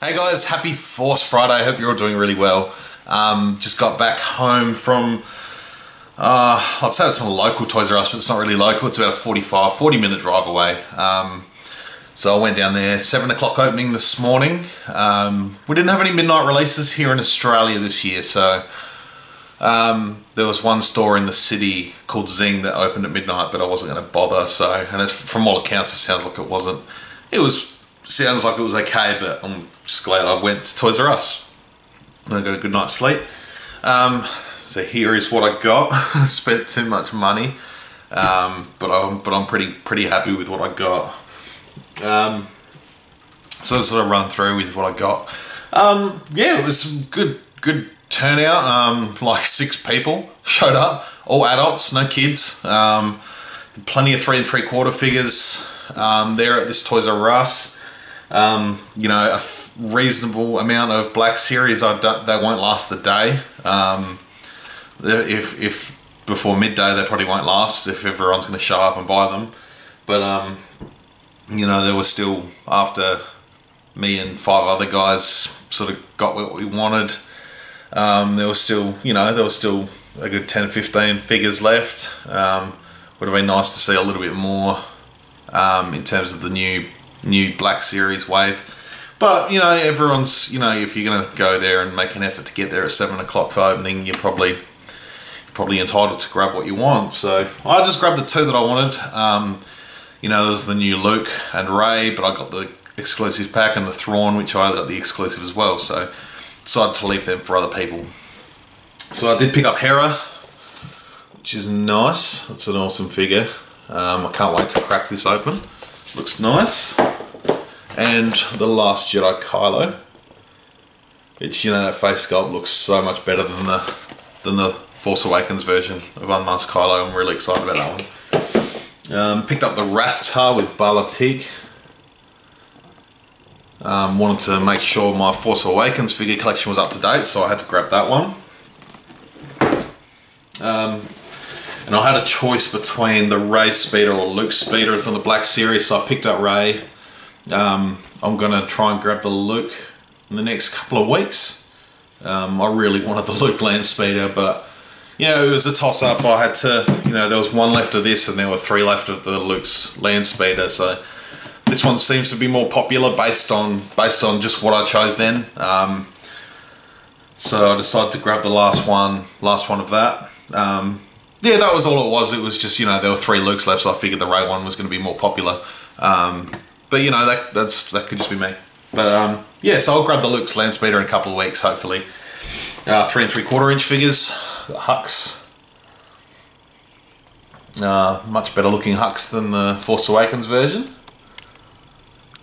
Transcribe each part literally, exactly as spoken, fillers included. Hey guys, happy Force Friday. I hope you're all doing really well. Um, just got back home from, uh, I'd say it's from a local Toys R Us, but it's not really local. It's about a forty-five, forty minute drive away. Um, so I went down there, seven o'clock opening this morning. Um, we didn't have any midnight releases here in Australia this year. So um, there was one store in the city called Zing that opened at midnight, but I wasn't gonna bother. So, and it's, from all accounts, it sounds like it wasn't. It was, sounds like it was okay, but I'm just glad I went to Toys R Us. I got a good night's sleep. Um, so here is what I got. I spent too much money, um, but I'm but I'm pretty pretty happy with what I got. Um, so I'll sort of run through with what I got. Um, yeah, it was good good turnout. Um, like six people showed up, all adults, no kids. Um, plenty of three and three quarter figures um, there at this Toys R Us. Um, you know, a reasonable amount of Black Series. I don't, they won't last the day. Um, if if before midday, they probably won't last if everyone's going to show up and buy them. But um, you know, there was still, after me and five other guys sort of got what we wanted, Um, there was still, you know, there was still a good ten, fifteen figures left. Um, would have been nice to see a little bit more um, in terms of the new. new Black Series wave, but you know, everyone's, you know, if you're gonna go there and make an effort to get there at seven o'clock for opening, you're probably you're probably entitled to grab what you want. So I just grabbed the two that I wanted. Um, you know, there's the new Luke and Rey, but I got the exclusive pack, and the Thrawn, which I got the exclusive as well. So decided to leave them for other people. So I did pick up Hera, which is nice. That's an awesome figure. Um, I can't wait to crack this open. Looks nice. And The Last Jedi Kylo, which, you know, that face sculpt looks so much better than the than the Force Awakens version of Unmasked Kylo. I'm really excited about that one. Um, picked up the Raftar with Balatique. Um, wanted to make sure my Force Awakens figure collection was up to date, so I had to grab that one. Um, And I had a choice between the Rey Speeder or Luke Speeder from the Black Series, so I picked up Rey. Um, I'm going to try and grab the Luke in the next couple of weeks. Um, I really wanted the Luke Land Speeder, but, you know, it was a toss-up. I had to, you know, there was one left of this and there were three left of the Luke's Land Speeder, so this one seems to be more popular based on, based on just what I chose then. Um, so I decided to grab the last one, last one of that. Um, Yeah, that was all it was. It was just, you know, there were three Lukes left, so I figured the Rey one was going to be more popular. Um, but, you know, that that's that could just be me. But, um, yeah, so I'll grab the Luke's Land Speeder in a couple of weeks, hopefully. Uh, three and three quarter inch figures. Hux. Uh, much better looking Hux than the Force Awakens version.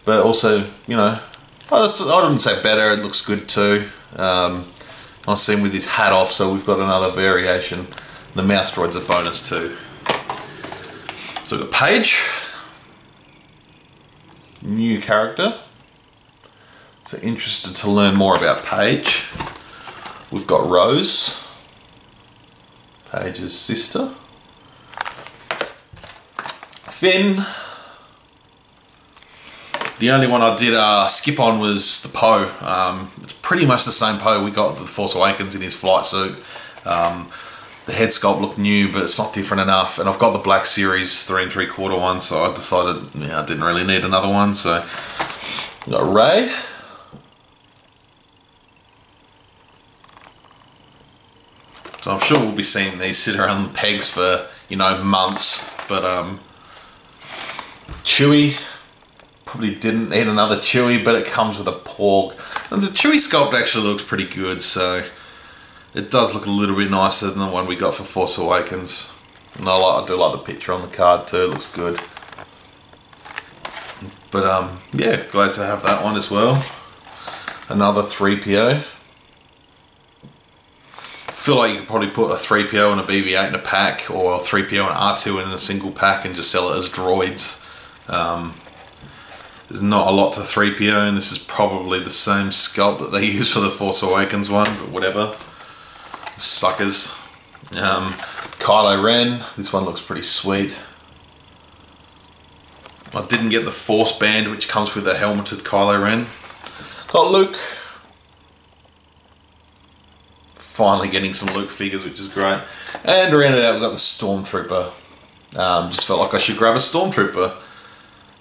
But also, you know, I wouldn't say better. It looks good too. Um, I've seen with his hat off, so we've got another variation. The mouse droid's a bonus too. So we've got Paige, new character. So interested to learn more about Paige. We've got Rose, Paige's sister. Finn. The only one I did uh, skip on was the Poe. Um, it's pretty much the same Poe we got at the Force Awakens in his flight suit. Um, The head sculpt looked new, but it's not different enough. And I've got the Black Series three and three quarter one, so I decided, yeah, I didn't really need another one. So, we've got Rey, so I'm sure we'll be seeing these sit around the pegs for, you know, months. But um, Chewy, probably didn't need another Chewy, but it comes with a Porg, and the Chewy sculpt actually looks pretty good. So. It does look a little bit nicer than the one we got for Force Awakens. And I, like, I do like the picture on the card too, it looks good. But um, yeah, glad to have that one as well. Another three P O. I feel like you could probably put a three P O and a B B eight in a pack, or a three P O and R two in a single pack and just sell it as droids. Um, there's not a lot to three P O, and this is probably the same sculpt that they use for the Force Awakens one, but whatever. Suckers. Um, Kylo Ren. This one looks pretty sweet. I didn't get the Force Band, which comes with a helmeted Kylo Ren. Got Luke. Finally getting some Luke figures, which is great. And to round it out, we've got the Stormtrooper. Um, just felt like I should grab a Stormtrooper.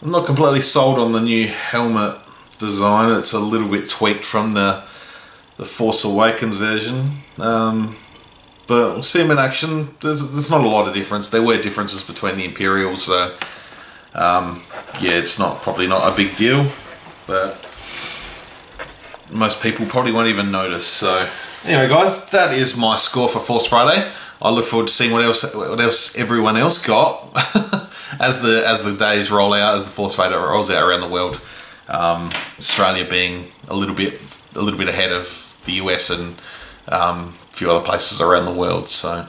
I'm not completely sold on the new helmet design. It's a little bit tweaked from the the Force Awakens version. Um, but we'll see him in action. There's, there's not a lot of difference. There were differences between the Imperials, so um, yeah, it's not probably not a big deal. But most people probably won't even notice. So anyway, guys, that is my score for Force Friday. I look forward to seeing what else what else everyone else got as the as the days roll out, as the Force Friday rolls out around the world. Um, Australia being a little bit a little bit ahead of the U S and um, a few other places around the world. So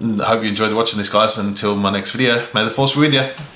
I hope you enjoyed watching this, guys. Until my next video, may the Force be with you.